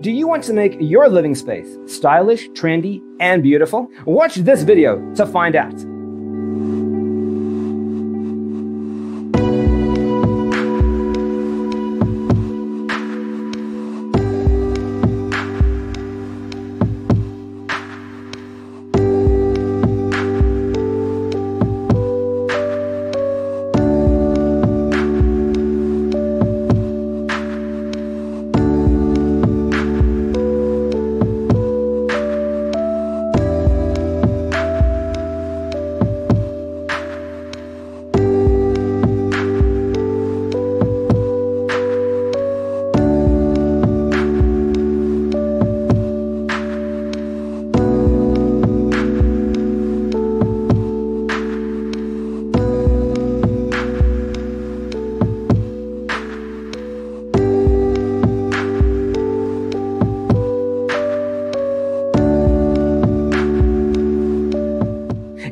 Do you want to make your living space stylish, trendy, and beautiful? Watch this video to find out.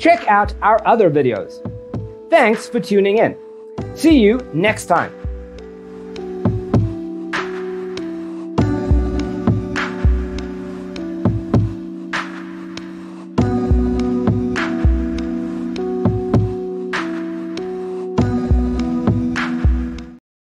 Check out our other videos. Thanks for tuning in. See you next time.